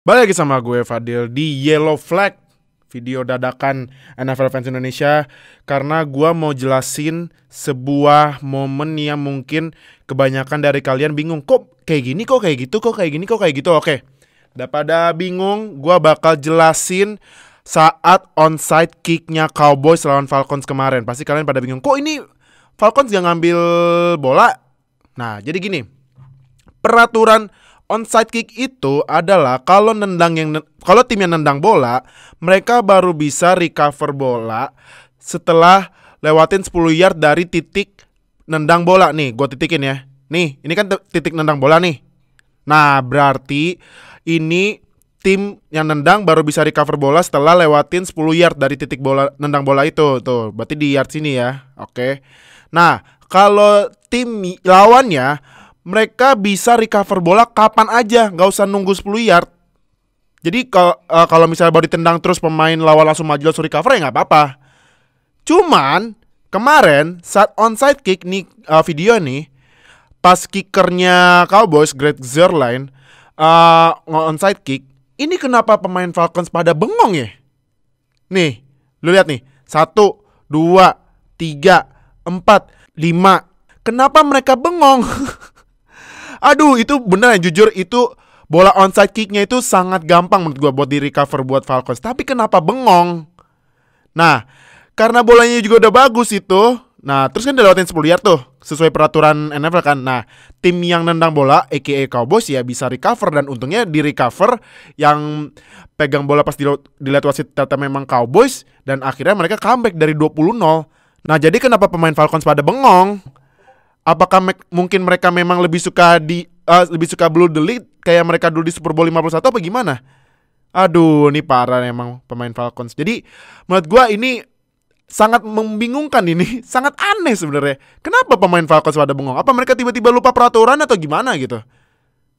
Balik lagi sama gue Fadil di Yellow Flag Video dadakan NFL Fans Indonesia, karena gue mau jelasin sebuah momen yang mungkin kebanyakan dari kalian bingung. Kok kayak gini, kok kayak gitu, kok kayak gini, kok kayak gitu. Oke, daripada bingung, gue bakal jelasin saat onside kicknya Cowboys lawan Falcons kemarin. Pasti kalian pada bingung, kok ini Falcons gak ngambil bola? Nah, jadi gini, peraturan onside kick itu adalah kalau tim yang nendang bola, mereka baru bisa recover bola setelah lewatin 10 yard dari titik nendang bola. Nih, gue titikin ya. Nih, ini kan titik nendang bola nih. Nah, berarti ini tim yang nendang baru bisa recover bola setelah lewatin 10 yard dari titik bola nendang bola itu. Tuh, berarti di yard sini ya. Oke. Nah, kalau tim lawannya, mereka bisa recover bola kapan aja, nggak usah nunggu 10 yard. Jadi kalau misalnya baru ditendang terus pemain lawan langsung maju langsung recover, ya nggak apa-apa. Cuman kemarin saat onside kick nih, video nih, pas kickernya Cowboys Great Zerline onside kick, ini kenapa pemain Falcons pada bengong ya? Nih, lu lihat nih, 1, 2, 3, 4, 5. Kenapa mereka bengong? Aduh, itu bener ya, jujur itu bola onside kicknya itu sangat gampang menurut gue buat di recover buat Falcons. Tapi kenapa bengong? Nah, karena bolanya juga udah bagus itu. Nah, terus kan dilewatin 10 yard tuh sesuai peraturan NFL kan. Nah, tim yang nendang bola aka Cowboys ya bisa recover, dan untungnya di recover. Yang pegang bola pas dilihat wasit ternyata memang Cowboys, dan akhirnya mereka comeback dari 20-0. Nah, jadi kenapa pemain Falcons pada bengong? Apakah mungkin mereka memang lebih suka blue delete kayak mereka dulu di Super Bowl 51 apa gimana? Aduh, ini parah emang pemain Falcons. Jadi menurut gua ini sangat membingungkan, ini sangat aneh sebenarnya. Kenapa pemain Falcons pada bengong? Apa mereka tiba-tiba lupa peraturan atau gimana gitu?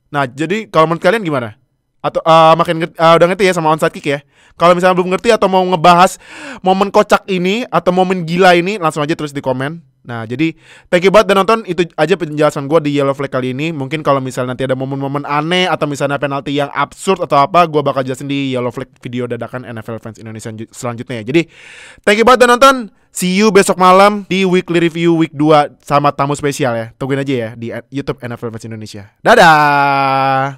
Nah, jadi kalau menurut kalian gimana? Atau udah ngerti ya sama onside kick ya? Kalau misalnya belum ngerti atau mau ngebahas momen kocak ini atau momen gila ini, langsung aja tulis di komen. Nah, jadi thank you banget dan nonton. Itu aja penjelasan gue di Yellow Flag kali ini. Mungkin kalau misalnya nanti ada momen-momen aneh atau misalnya penalti yang absurd atau apa, gue bakal jelasin di Yellow Flag Video dadakan NFL Fans Indonesia selanjutnya ya. Jadi thank you banget dan nonton. See you besok malam di Weekly Review Week 2 sama tamu spesial ya. Tungguin aja ya di YouTube NFL Fans Indonesia. Dadah.